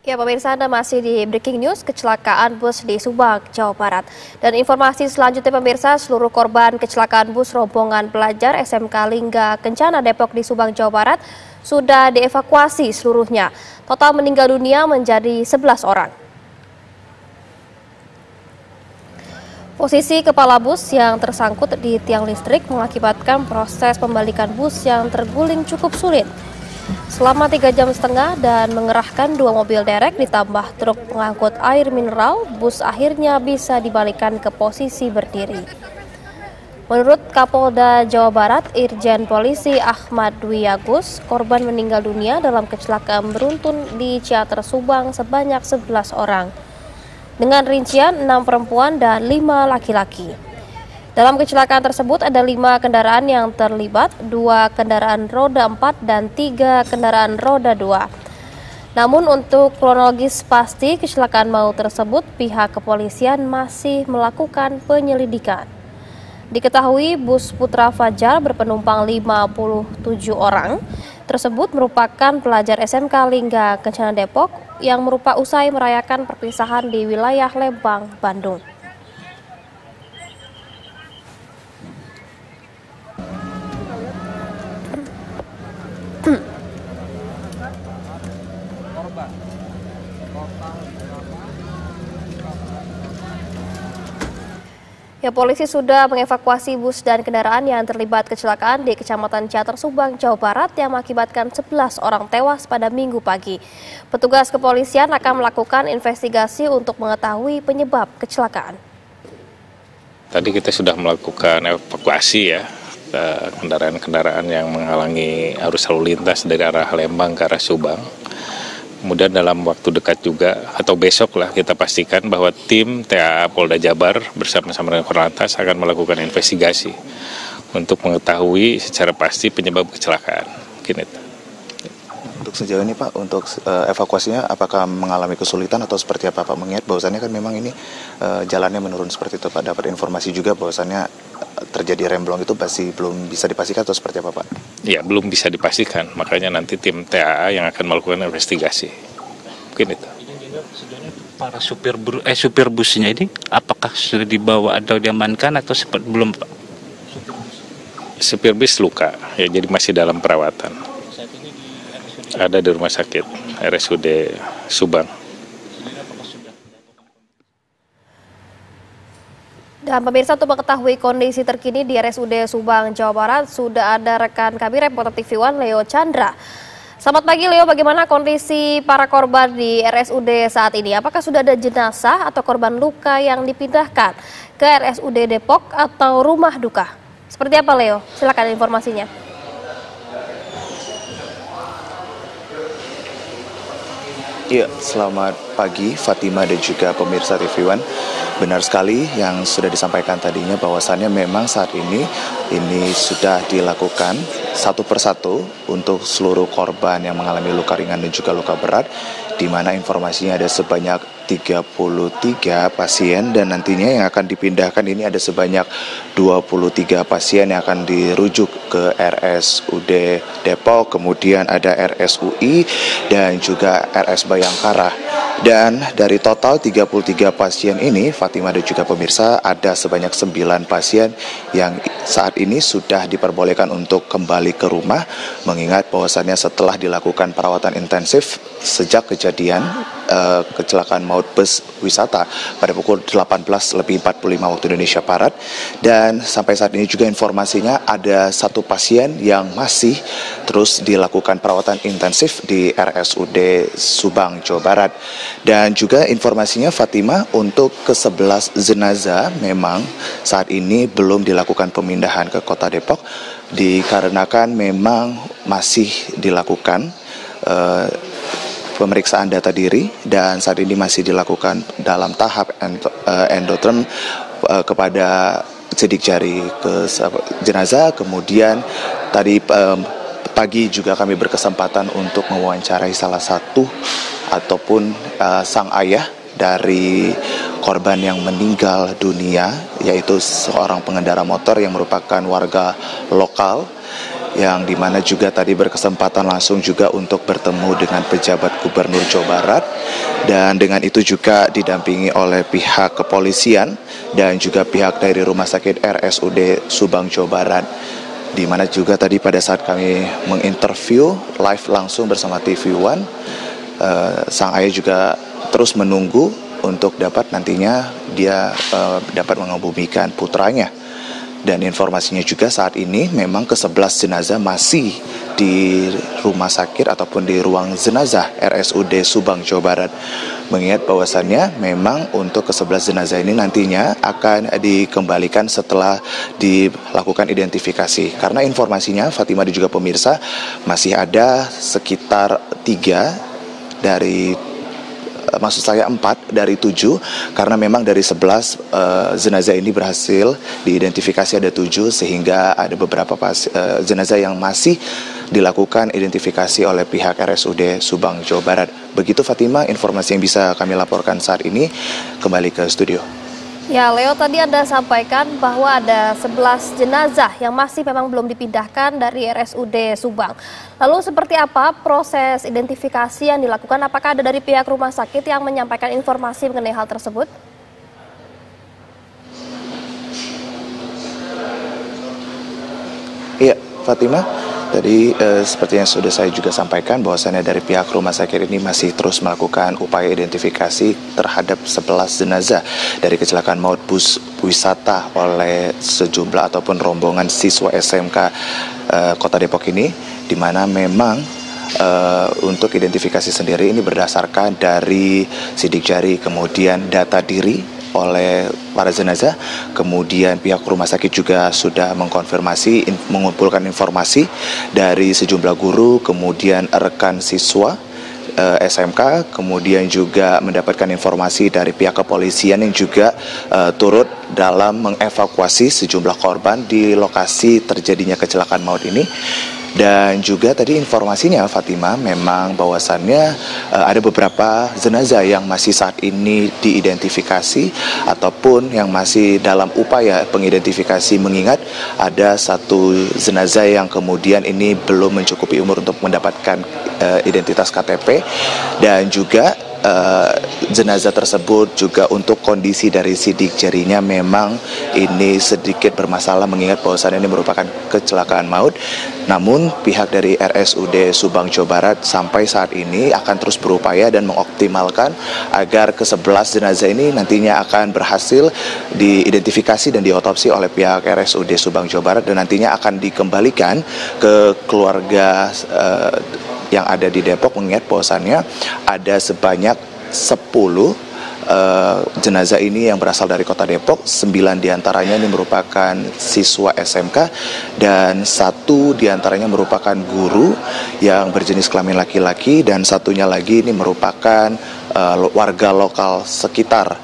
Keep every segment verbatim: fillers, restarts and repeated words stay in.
Ya, pemirsa, Anda masih di Breaking News kecelakaan bus di Subang, Jawa Barat. Dan informasi selanjutnya, pemirsa, seluruh korban kecelakaan bus rombongan pelajar S M K Lingga Kencana Depok di Subang, Jawa Barat sudah dievakuasi seluruhnya. Total meninggal dunia menjadi sebelas orang. Posisi kepala bus yang tersangkut di tiang listrik mengakibatkan proses pembalikan bus yang terguling cukup sulit selama tiga jam setengah dan mengerahkan dua mobil derek ditambah truk pengangkut air mineral, bus akhirnya bisa dibalikan ke posisi berdiri. Menurut Kapolda Jawa Barat, Irjen Polisi Ahmad Dwi Agus, korban meninggal dunia dalam kecelakaan beruntun di Ciater, Subang sebanyak sebelas orang. Dengan rincian enam perempuan dan lima laki-laki. Dalam kecelakaan tersebut ada lima kendaraan yang terlibat, dua kendaraan roda empat dan tiga kendaraan roda dua. Namun untuk kronologis pasti kecelakaan maut tersebut pihak kepolisian masih melakukan penyelidikan. Diketahui bus Putra Fajar berpenumpang lima puluh tujuh orang tersebut merupakan pelajar S M K Lingga Kencana Depok yang merupakan usai merayakan perpisahan di wilayah Lembang, Bandung. Ya, polisi sudah mengevakuasi bus dan kendaraan yang terlibat kecelakaan di Kecamatan Ciater, Subang, Jawa Barat yang mengakibatkan sebelas orang tewas pada Minggu pagi. Petugas kepolisian akan melakukan investigasi untuk mengetahui penyebab kecelakaan. Tadi kita sudah melakukan evakuasi ya, kendaraan-kendaraan yang menghalangi arus lalu lintas dari arah Lembang ke arah Subang. Kemudian dalam waktu dekat juga atau besok lah kita pastikan bahwa tim T A A Polda Jabar bersama-sama dengan Korlantas akan melakukan investigasi untuk mengetahui secara pasti penyebab kecelakaan. Mungkin itu. Untuk sejauh ini Pak, untuk uh, evakuasinya apakah mengalami kesulitan atau seperti apa Pak? Mengingat bahwasannya kan memang ini uh, jalannya menurun seperti itu Pak. Dapat informasi juga bahwasannya terjadi remblong itu pasti belum bisa dipastikan atau seperti apa Pak? Ya, belum bisa dipastikan, makanya nanti tim T A A yang akan melakukan investigasi. Mungkin itu. Para supir bus, eh supir busnya ini apakah sudah dibawa atau diamankan atau sempat belum Pak? Supir bus luka, ya jadi masih dalam perawatan. Saat ini di R S U D? Ada di rumah sakit R S U D Subang. Dan pemirsa, untuk mengetahui kondisi terkini di R S U D Subang, Jawa Barat, sudah ada rekan kami reporter T V One Leo Chandra. Selamat pagi Leo, bagaimana kondisi para korban di R S U D saat ini? Apakah sudah ada jenazah atau korban luka yang dipindahkan ke R S U D Depok atau rumah duka? Seperti apa Leo? Silakan informasinya. Ya, selamat pagi Fatima dan juga pemirsa T V One. Benar sekali yang sudah disampaikan tadinya bahwasannya memang saat ini ini sudah dilakukan satu persatu untuk seluruh korban yang mengalami luka ringan dan juga luka berat, di mana informasinya ada sebanyak tiga puluh tiga pasien dan nantinya yang akan dipindahkan ini ada sebanyak dua puluh tiga pasien yang akan dirujuk ke R S U D Depok, kemudian ada R S U I dan juga R S Bhayangkara. Dan dari total tiga puluh tiga pasien ini, Fatima dan juga pemirsa, ada sebanyak sembilan pasien yang saat ini sudah diperbolehkan untuk kembali ke rumah, mengingat bahwasannya setelah dilakukan perawatan intensif sejak kejadian eh, kecelakaan maut bus wisata pada pukul delapan belas lebih empat puluh lima waktu Indonesia Barat. Dan sampai saat ini juga informasinya ada satu pasien yang masih terus dilakukan perawatan intensif di R S U D Subang, Jawa Barat. Dan juga informasinya Fatima, untuk kesebelas jenazah memang saat ini belum dilakukan pemindahan ke Kota Depok dikarenakan memang masih dilakukan eh, pemeriksaan data diri dan saat ini masih dilakukan dalam tahap endoterm kepada sidik jari ke jenazah. Kemudian tadi pagi juga kami berkesempatan untuk mewawancarai salah satu ataupun sang ayah dari korban yang meninggal dunia, yaitu seorang pengendara motor yang merupakan warga lokal yang dimana juga tadi berkesempatan langsung juga untuk bertemu dengan pejabat Gubernur Jawa Barat, dan dengan itu juga didampingi oleh pihak kepolisian dan juga pihak dari Rumah Sakit R S U D Subang Jawa Barat. Di mana juga tadi pada saat kami menginterview live langsung bersama T V One, eh, sang ayah juga terus menunggu untuk dapat nantinya dia eh, dapat mengebumikan putranya. Dan informasinya juga saat ini memang kesebelas jenazah masih di rumah sakit ataupun di ruang jenazah R S U D Subang Jawa Barat. Mengingat bahwasannya memang untuk kesebelas jenazah ini nantinya akan dikembalikan setelah dilakukan identifikasi. Karena informasinya Fatimah dan juga pemirsa masih ada sekitar tiga dari Maksud saya empat dari tujuh, karena memang dari sebelas uh, jenazah ini berhasil diidentifikasi ada tujuh, sehingga ada beberapa pas, uh, jenazah yang masih dilakukan identifikasi oleh pihak R S U D Subang Jawa Barat. Begitu Fatimah informasi yang bisa kami laporkan saat ini. Kembali ke studio. Ya Leo, tadi Anda sampaikan bahwa ada sebelas jenazah yang masih memang belum dipindahkan dari R S U D Subang. Lalu seperti apa proses identifikasi yang dilakukan? Apakah ada dari pihak rumah sakit yang menyampaikan informasi mengenai hal tersebut? Iya Fatimah. Tadi eh, seperti yang sudah saya juga sampaikan bahwasannya dari pihak rumah sakit ini masih terus melakukan upaya identifikasi terhadap sebelas jenazah dari kecelakaan maut bus wisata oleh sejumlah ataupun rombongan siswa S M K eh, Kota Depok ini, di mana memang eh, untuk identifikasi sendiri ini berdasarkan dari sidik jari, kemudian data diri oleh para jenazah, kemudian pihak rumah sakit juga sudah mengkonfirmasi, in, mengumpulkan informasi dari sejumlah guru, kemudian rekan siswa e, S M K, kemudian juga mendapatkan informasi dari pihak kepolisian yang juga e, turut dalam mengevakuasi sejumlah korban di lokasi terjadinya kecelakaan maut ini. Dan juga tadi informasinya Fatimah memang bahwasannya uh, ada beberapa jenazah yang masih saat ini diidentifikasi ataupun yang masih dalam upaya pengidentifikasi, mengingat ada satu jenazah yang kemudian ini belum mencukupi umur untuk mendapatkan uh, identitas K T P, dan juga uh, jenazah tersebut juga untuk kondisi dari sidik jarinya memang ini sedikit bermasalah, mengingat bahwasannya ini merupakan kecelakaan maut. Namun pihak dari R S U D Subang Jawa Barat sampai saat ini akan terus berupaya dan mengoptimalkan agar kesebelas jenazah ini nantinya akan berhasil diidentifikasi dan diotopsi oleh pihak R S U D Subang Jawa Barat, dan nantinya akan dikembalikan ke keluarga eh, yang ada di Depok, mengingat bahwasannya ada sebanyak sepuluh Uh, jenazah ini yang berasal dari Kota Depok. Sembilan diantaranya ini merupakan siswa S M K, dan satu diantaranya merupakan guru yang berjenis kelamin laki-laki, dan satunya lagi ini merupakan uh, warga lokal sekitar.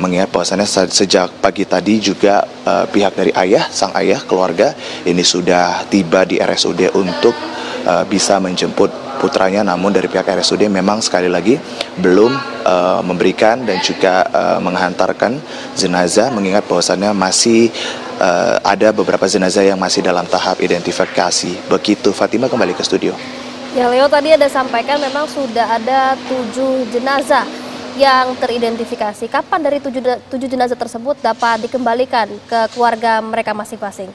Mengingat bahwasannya sejak pagi tadi juga uh, pihak dari ayah, sang ayah, keluarga ini sudah tiba di R S U D untuk uh, bisa menjemput putranya, namun dari pihak R S U D memang sekali lagi belum uh, memberikan dan juga uh, menghantarkan jenazah, mengingat bahwasannya masih uh, ada beberapa jenazah yang masih dalam tahap identifikasi. Begitu Fatimah, kembali ke studio. Ya Leo, tadi ada sampaikan memang sudah ada tujuh jenazah yang teridentifikasi. Kapan dari tujuh, tujuh jenazah tersebut dapat dikembalikan ke keluarga mereka masing-masing?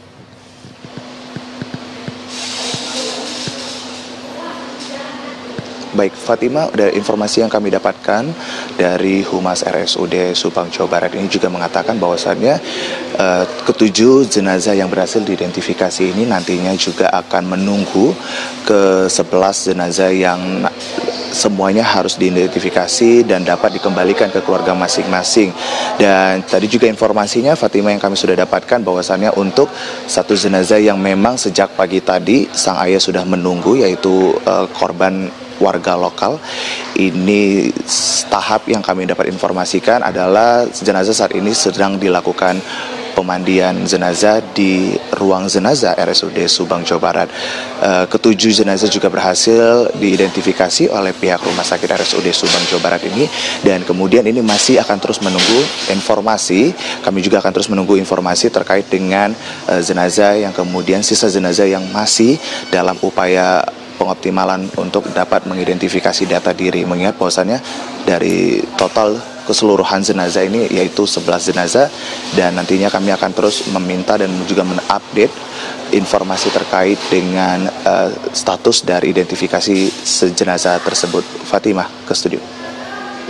Baik Fatimah, dari informasi yang kami dapatkan dari Humas R S U D Subang Jawa Barat ini juga mengatakan bahwasannya eh, ketujuh jenazah yang berhasil diidentifikasi ini nantinya juga akan menunggu ke sebelas jenazah yang semuanya harus diidentifikasi dan dapat dikembalikan ke keluarga masing-masing. Dan tadi juga informasinya Fatimah yang kami sudah dapatkan bahwasannya untuk satu jenazah yang memang sejak pagi tadi sang ayah sudah menunggu, yaitu eh, korban warga lokal ini, tahap yang kami dapat informasikan adalah jenazah saat ini sedang dilakukan pemeriksaan pemandian jenazah di ruang jenazah R S U D Subang, Jawa Barat. E, ketujuh jenazah juga berhasil diidentifikasi oleh pihak Rumah Sakit R S U D Subang, Jawa Barat ini, dan kemudian ini masih akan terus menunggu informasi. Kami juga akan terus menunggu informasi terkait dengan e, jenazah yang kemudian sisa jenazah yang masih dalam upaya pengoptimalan untuk dapat mengidentifikasi data diri, mengingat bahwasannya dari total keseluruhan jenazah ini yaitu sebelas jenazah, dan nantinya kami akan terus meminta dan juga mengupdate informasi terkait dengan uh, status dari identifikasi jenazah tersebut. Fatimah, ke studio.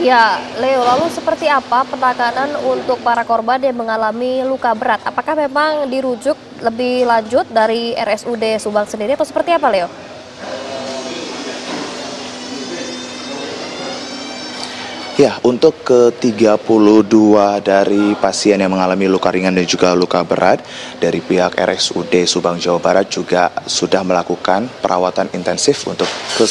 Ya, Leo, lalu seperti apa penanganan untuk para korban yang mengalami luka berat? Apakah memang dirujuk lebih lanjut dari R S U D Subang sendiri atau seperti apa, Leo? Ya, untuk ke tiga puluh dua dari pasien yang mengalami luka ringan dan juga luka berat, dari pihak R S U D Subang, Jawa Barat juga sudah melakukan perawatan intensif untuk ke,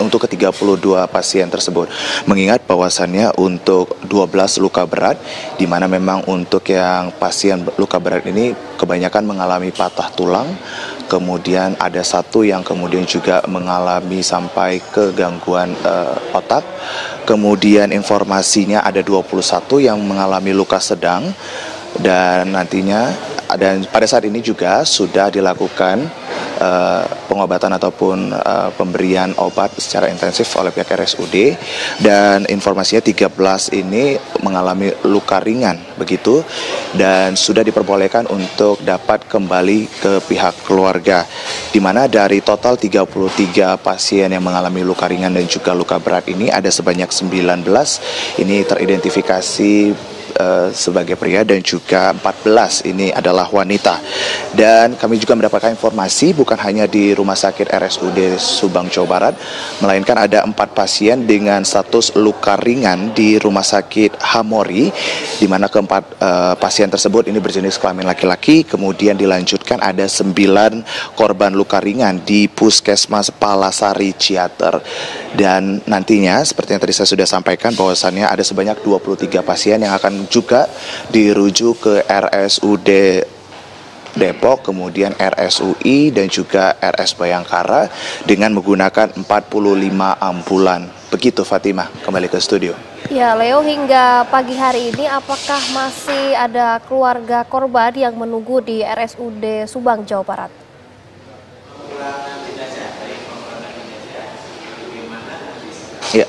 untuk ke tiga puluh dua pasien tersebut. Mengingat bahwasannya untuk dua belas luka berat, di mana memang untuk yang pasien luka berat ini kebanyakan mengalami patah tulang, kemudian ada satu yang kemudian juga mengalami sampai ke gangguan eh, otak, kemudian informasinya ada dua puluh satu yang mengalami luka sedang, dan nantinya dan pada saat ini juga sudah dilakukan uh, pengobatan ataupun uh, pemberian obat secara intensif oleh pihak R S U D, dan informasinya tiga belas ini mengalami luka ringan begitu, dan sudah diperbolehkan untuk dapat kembali ke pihak keluarga, di mana dari total tiga puluh tiga pasien yang mengalami luka ringan dan juga luka berat ini ada sebanyak sembilan belas ini teridentifikasi sebagai pria, dan juga empat belas ini adalah wanita. Dan kami juga mendapatkan informasi bukan hanya di Rumah Sakit R S U D Subang, Jawa Barat, melainkan ada empat pasien dengan status luka ringan di Rumah Sakit Hamori, di mana keempat uh, pasien tersebut ini berjenis kelamin laki-laki. Kemudian dilanjutkan ada sembilan korban luka ringan di Puskesmas Palasari Ciater, dan nantinya seperti yang tadi saya sudah sampaikan bahwasannya ada sebanyak dua puluh tiga pasien yang akan juga dirujuk ke R S U D Depok, kemudian R S U I dan juga R S Bhayangkara dengan menggunakan empat puluh lima ambulan. Begitu Fatimah, kembali ke studio. Ya Leo, hingga pagi hari ini apakah masih ada keluarga korban yang menunggu di R S U D Subang, Jawa Barat? Ya,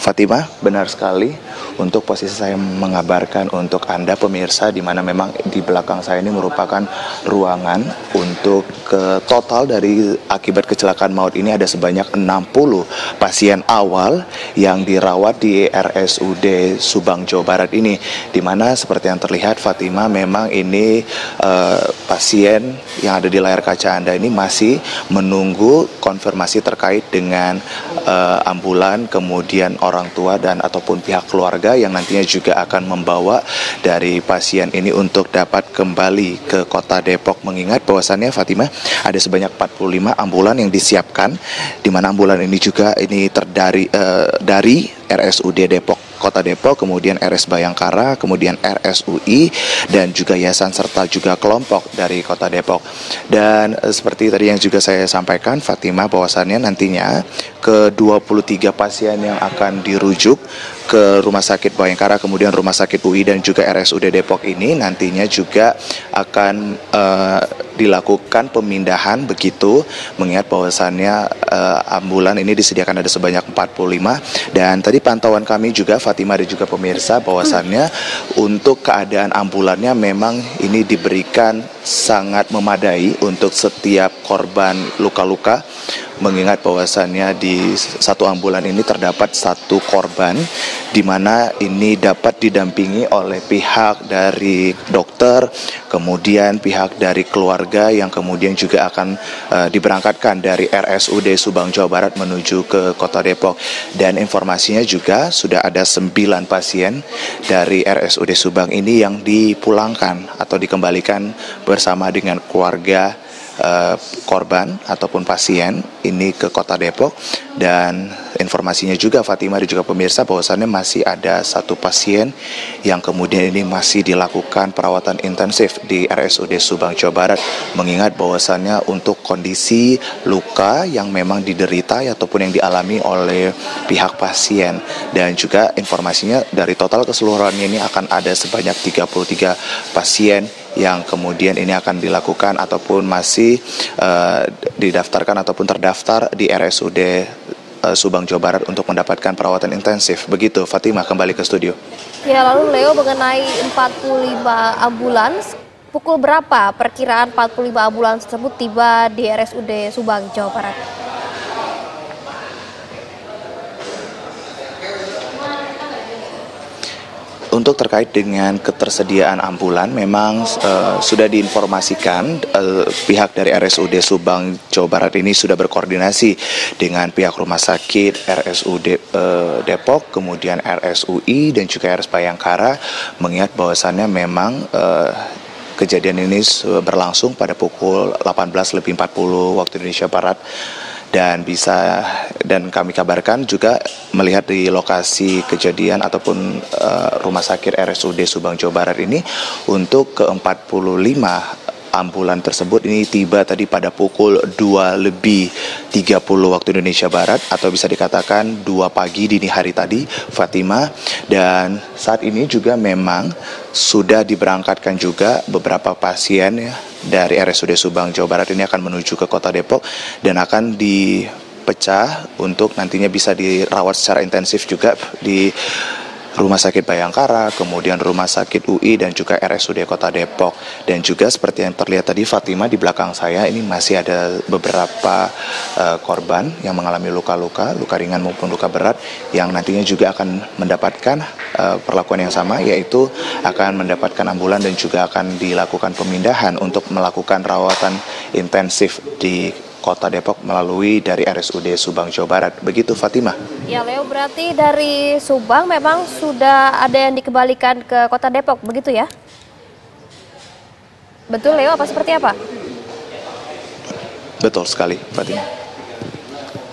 Fatimah, benar sekali. Untuk posisi saya mengabarkan untuk Anda pemirsa, di mana memang di belakang saya ini merupakan ruangan untuk ke total dari akibat kecelakaan maut ini ada sebanyak enam puluh pasien awal yang dirawat di R S U D Subang, Jawa Barat ini, di mana seperti yang terlihat Fatimah, memang ini eh, pasien yang ada di layar kaca Anda ini masih menunggu konfirmasi terkait dengan eh, ambulan, kemudian orang tua dan ataupun pihak keluarga yang nantinya juga akan membawa dari pasien ini untuk dapat kembali ke kota Depok, mengingat bahwasannya Fatimah ada sebanyak empat puluh lima ambulan yang disiapkan, di mana ambulan ini juga ini terdari eh, dari R S U D Depok, Kota Depok, kemudian R S Bhayangkara, kemudian R S U I dan juga yayasan serta juga kelompok dari Kota Depok. Dan eh, seperti tadi yang juga saya sampaikan Fatimah, bahwasannya nantinya ke dua puluh tiga pasien yang akan dirujuk ke Rumah Sakit Bhayangkara, kemudian Rumah Sakit U I dan juga R S U D Depok ini nantinya juga akan uh, dilakukan pemindahan begitu, mengingat bahwasannya uh, ambulan ini disediakan ada sebanyak empat puluh lima, dan tadi pantauan kami juga Fatimah dan juga pemirsa bahwasannya hmm. untuk keadaan ambulannya memang ini diberikan sangat memadai untuk setiap korban luka-luka, mengingat bahwasannya di satu ambulan ini terdapat satu korban, di mana ini dapat didampingi oleh pihak dari dokter, kemudian pihak dari keluarga yang kemudian juga akan uh, diberangkatkan dari R S U D Subang, Jawa Barat menuju ke Kota Depok. Dan informasinya juga sudah ada sembilan pasien dari R S U D Subang ini yang dipulangkan atau dikembalikan bersama dengan keluarga eh, korban ataupun pasien ini ke Kota Depok. Dan informasinya juga Fatimah dan juga pemirsa bahwasannya masih ada satu pasien yang kemudian ini masih dilakukan perawatan intensif di R S U D Subang Jawa Barat, mengingat bahwasannya untuk kondisi luka yang memang diderita ataupun yang dialami oleh pihak pasien. Dan juga informasinya dari total keseluruhannya ini akan ada sebanyak tiga puluh tiga pasien yang kemudian ini akan dilakukan ataupun masih uh, didaftarkan ataupun terdaftar di R S U D uh, Subang Jawa Barat untuk mendapatkan perawatan intensif. Begitu Fatimah, kembali ke studio. Ya, lalu Leo, mengenai empat puluh lima ambulans, pukul berapa perkiraan empat puluh lima ambulans tersebut tiba di R S U D Subang Jawa Barat? Untuk terkait dengan ketersediaan ambulan, memang uh, sudah diinformasikan uh, pihak dari R S U D Subang Jawa Barat ini sudah berkoordinasi dengan pihak rumah sakit R S U D uh, Depok, kemudian R S U I dan juga R S Bhayangkara, mengingat bahwasannya memang uh, kejadian ini berlangsung pada pukul delapan belas lebih empat puluh waktu Indonesia Barat. Dan bisa dan kami kabarkan juga melihat di lokasi kejadian ataupun uh, rumah sakit R S U D Subang Jawa Barat ini untuk ke empat puluh lima ambulan tersebut ini tiba tadi pada pukul dua lebih tiga puluh waktu Indonesia Barat atau bisa dikatakan dua pagi dini hari tadi, Fatimah. Dan saat ini juga memang sudah diberangkatkan juga beberapa pasien ya, dari R S U D Subang Jawa Barat ini akan menuju ke Kota Depok dan akan dipecah untuk nantinya bisa dirawat secara intensif juga di Rumah Sakit Bhayangkara, kemudian Rumah Sakit U I dan juga R S U D Kota Depok. Dan juga seperti yang terlihat tadi Fatimah di belakang saya ini masih ada beberapa uh, korban yang mengalami luka-luka, luka ringan maupun luka berat yang nantinya juga akan mendapatkan uh, perlakuan yang sama, yaitu akan mendapatkan ambulan dan juga akan dilakukan pemindahan untuk melakukan rawatan intensif di Kota Depok melalui dari R S U D Subang Jawa Barat. Begitu Fatimah. Ya Leo, berarti dari Subang memang sudah ada yang dikembalikan ke Kota Depok, begitu ya? Betul Leo, apa seperti apa? Betul sekali Fatimah.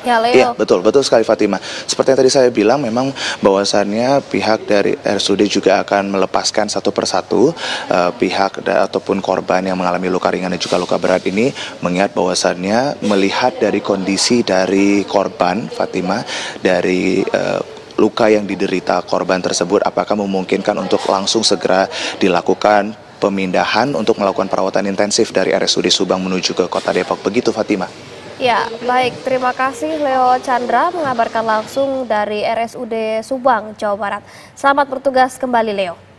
Ya, iya, betul, betul sekali Fatimah. Seperti yang tadi saya bilang, memang bahwasannya pihak dari R S U D juga akan melepaskan satu persatu uh, pihak da, ataupun korban yang mengalami luka ringan dan juga luka berat ini, mengingat bahwasannya melihat dari kondisi dari korban, Fatimah, dari uh, luka yang diderita korban tersebut, apakah memungkinkan untuk langsung segera dilakukan pemindahan untuk melakukan perawatan intensif dari R S U D Subang menuju ke Kota Depok. Begitu Fatimah. Ya, baik. Terima kasih Leo Chandra mengabarkan langsung dari R S U D Subang, Jawa Barat. Selamat bertugas kembali Leo.